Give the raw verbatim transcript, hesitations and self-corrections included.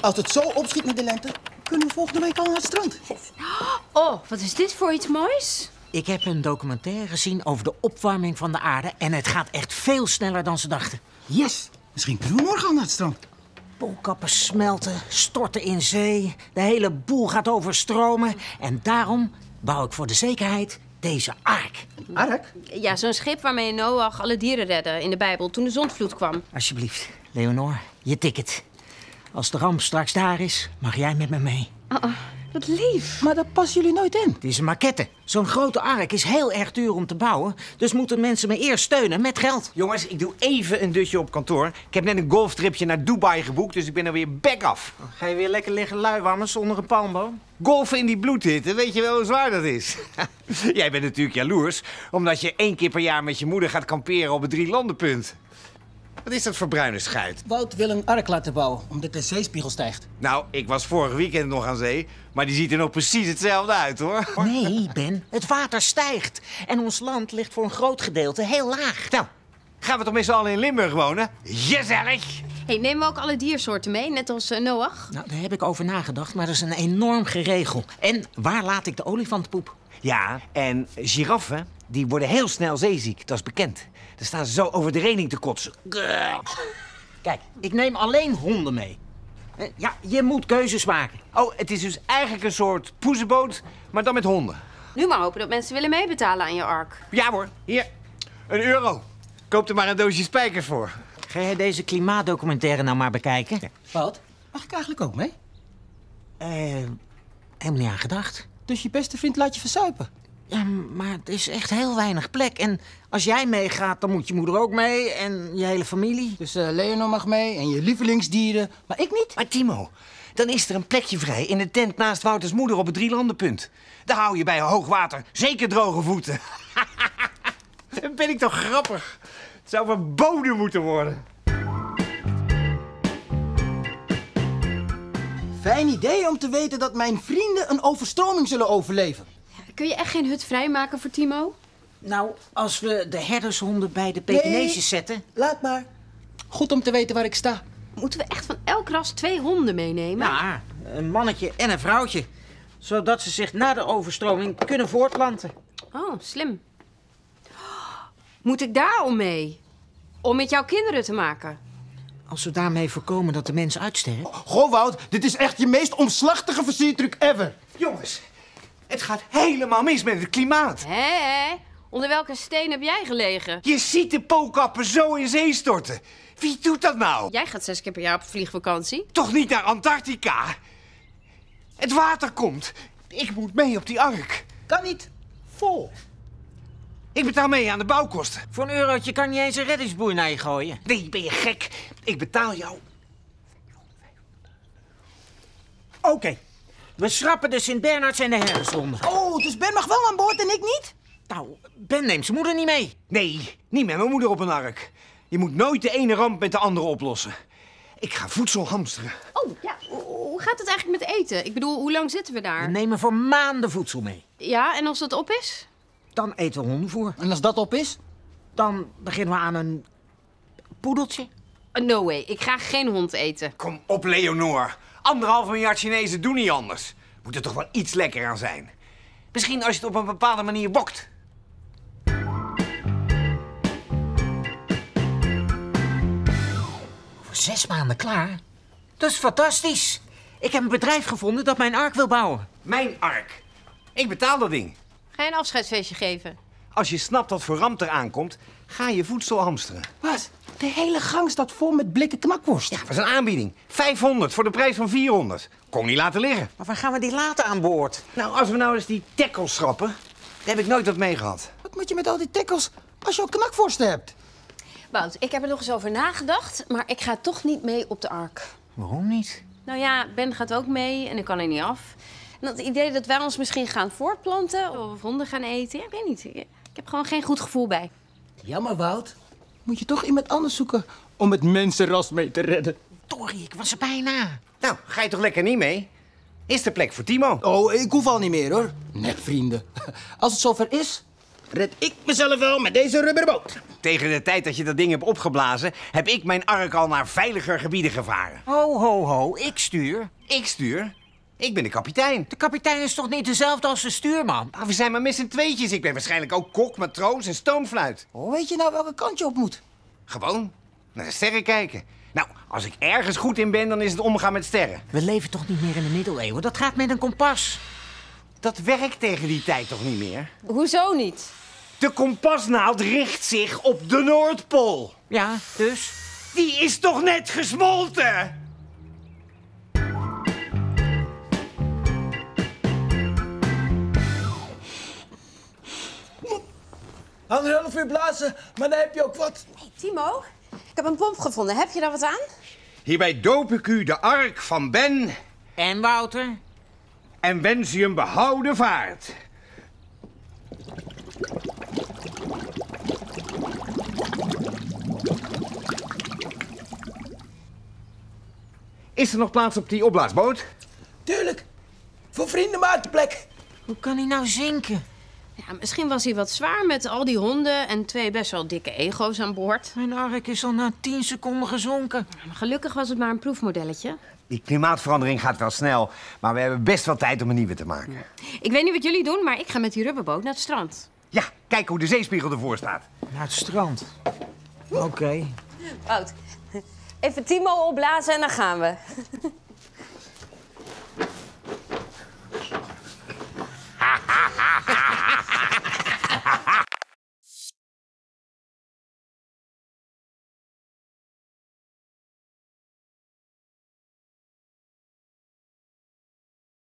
Als het zo opschiet met de lente, kunnen we volgende week al naar het strand. Oh, wat is dit voor iets moois? Ik heb een documentaire gezien over de opwarming van de aarde en het gaat echt veel sneller dan ze dachten. Yes, misschien kunnen we morgen al naar het strand. Poolkappen smelten, storten in zee, de hele boel gaat overstromen en daarom bouw ik voor de zekerheid deze ark. Een ark? Ja, zo'n schip waarmee Noach alle dieren redde in de Bijbel toen de zondvloed kwam. Alsjeblieft, Leonoor, je ticket. Als de ramp straks daar is, mag jij met me mee. Oh, wat lief. Maar daar passen jullie nooit in. Het is een maquette. Zo'n grote ark is heel erg duur om te bouwen. Dus moeten mensen me eerst steunen met geld. Jongens, ik doe even een dutje op kantoor. Ik heb net een golftripje naar Dubai geboekt, dus ik ben er weer back af. Ga je weer lekker liggen luiwammen zonder een palmboom? Golfen in die bloedhitte, weet je wel hoe zwaar dat is? Jij bent natuurlijk jaloers, omdat je één keer per jaar met je moeder gaat kamperen op het Drielandenpunt. Wat is dat voor bruine schuit? Wout wil een ark laten bouwen, omdat de zeespiegel stijgt. Nou, ik was vorig weekend nog aan zee, maar die ziet er nog precies hetzelfde uit, hoor. Nee, Ben, het water stijgt. En ons land ligt voor een groot gedeelte heel laag. Nou, gaan we toch met z'n allen in Limburg wonen? Gezellig! Hé, hey, nemen we ook alle diersoorten mee, net als uh, Noach? Nou, daar heb ik over nagedacht, maar dat is een enorm geregel. En waar laat ik de olifantpoep? Ja, en giraffen, die worden heel snel zeeziek, dat is bekend. Dan staan ze zo over de reling te kotsen. Kijk, ik neem alleen honden mee. Ja, je moet keuzes maken. Oh, het is dus eigenlijk een soort poezenboot, maar dan met honden. Nu maar hopen dat mensen willen meebetalen aan je ark. Ja hoor, hier, een euro. Koop er maar een doosje spijkers voor. Ga jij deze klimaatdocumentaire nou maar bekijken? Ja. Wat? Mag ik eigenlijk ook mee? Eh, uh, helemaal niet aan gedacht. Dus je beste vriend laat je verzuipen? Ja, maar het is echt heel weinig plek. En als jij meegaat, dan moet je moeder ook mee en je hele familie. Dus uh, Leonor mag mee en je lievelingsdieren, maar ik niet. Maar Timo, dan is er een plekje vrij in de tent naast Wouters moeder op het Drielandenpunt. Daar hou je bij hoogwater zeker droge voeten. Dan ben ik toch grappig. Het zou verboden moeten worden. Fijn idee om te weten dat mijn vrienden een overstroming zullen overleven. Kun je echt geen hut vrijmaken voor Timo? Nou, als we de herdershonden bij de pekineesjes nee, zetten... laat maar. Goed om te weten waar ik sta. Moeten we echt van elk ras twee honden meenemen? Ja, een mannetje en een vrouwtje. Zodat ze zich na de overstroming kunnen voortplanten. Oh, slim. Moet ik daarom mee? Om met jouw kinderen te maken? Als we daarmee voorkomen dat de mens uitsterft. Goh, Wout, dit is echt je meest omslachtige versiertruc ever. Jongens, het gaat helemaal mis met het klimaat. Hé, hé. Onder welke steen heb jij gelegen? Je ziet de poolkappen zo in zee storten. Wie doet dat nou? Jij gaat zes keer per jaar op vliegvakantie. Toch niet naar Antarctica? Het water komt. Ik moet mee op die ark. Kan niet. Vol. Ik betaal mee aan de bouwkosten. Voor een eurotje kan je eens een reddingsboei naar je gooien. Nee, ben je gek? Ik betaal jou. Oké. Okay. We schrappen de Sint-Bernards en de herdershonden. Oh, dus Ben mag wel aan boord en ik niet? Nou, Ben neemt zijn moeder niet mee. Nee, niet met mijn moeder op een ark. Je moet nooit de ene ramp met de andere oplossen. Ik ga voedsel hamsteren. Oh, ja. Hoe gaat het eigenlijk met eten? Ik bedoel, hoe lang zitten we daar? We nemen voor maanden voedsel mee. Ja, en als dat op is? Dan eten we hondenvoer. En als dat op is? Dan beginnen we aan een poedeltje. Uh, no way, ik ga geen hond eten. Kom op, Leonoor. Anderhalf miljard Chinezen doen niet anders. Moet er toch wel iets lekker aan zijn. Misschien als je het op een bepaalde manier bokt. Over zes maanden klaar? Dat is fantastisch. Ik heb een bedrijf gevonden dat mijn ark wil bouwen. Mijn ark? Ik betaal dat ding. Ga je een afscheidsfeestje geven? Als je snapt wat voor ramp er aankomt, ga je voedsel hamsteren. Wat? De hele gang staat vol met blikken knakworst. Ja, dat is een aanbieding. vijfhonderd voor de prijs van vierhonderd. Kon niet laten liggen. Maar waar gaan we die laten aan boord? Nou, als we nou eens die tekkels schrappen, daar heb ik nooit wat mee gehad. Wat moet je met al die tekkels als je al knakworsten hebt? Wout, ik heb er nog eens over nagedacht, maar ik ga toch niet mee op de ark. Waarom niet? Nou ja, Ben gaat ook mee en ik kan er niet af. En het idee dat wij ons misschien gaan voortplanten of honden gaan eten, ja, ik weet niet. Ik heb gewoon geen goed gevoel bij. Jammer, Wout. Moet je toch iemand anders zoeken om het mensenras mee te redden. Tori, ik was er bijna. Nou, ga je toch lekker niet mee? Is er plek voor Timo? Oh, ik hoef al niet meer, hoor. Net vrienden. Als het zover is, red ik mezelf wel met deze rubberboot. Tegen de tijd dat je dat ding hebt opgeblazen, heb ik mijn ark al naar veiliger gebieden gevaren. Ho, ho, ho. Ik stuur. Ik stuur. Ik ben de kapitein. De kapitein is toch niet dezelfde als de stuurman? Ah, we zijn maar met z'n tweetjes. Ik ben waarschijnlijk ook kok, matroos en stoomfluit. Hoe weet je nou welke kant je op moet? Gewoon naar de sterren kijken. Nou, als ik ergens goed in ben, dan is het omgaan met sterren. We leven toch niet meer in de middeleeuwen? Dat gaat met een kompas. Dat werkt tegen die tijd toch niet meer? Hoezo niet? De kompasnaald richt zich op de Noordpool. Ja, dus? Die is toch net gesmolten? Anderhalf uur blazen, maar dan heb je ook wat. Hey, Timo, ik heb een pomp gevonden. Heb je daar wat aan? Hierbij doop ik u de ark van Ben. En Wouter. En wens u een behouden vaart. Is er nog plaats op die opblaasboot? Tuurlijk. Voor vrienden maakt plek. Hoe kan hij nou zinken? Ja, misschien was hij wat zwaar met al die honden en twee best wel dikke ego's aan boord. Mijn ark is al na tien seconden gezonken. Maar gelukkig was het maar een proefmodelletje. Die klimaatverandering gaat wel snel, maar we hebben best wel tijd om een nieuwe te maken. Ik weet niet wat jullie doen, maar ik ga met die rubberboot naar het strand. Ja, kijk hoe de zeespiegel ervoor staat. Naar het strand? Oké. Okay. Wout, even Timo opblazen en dan gaan we.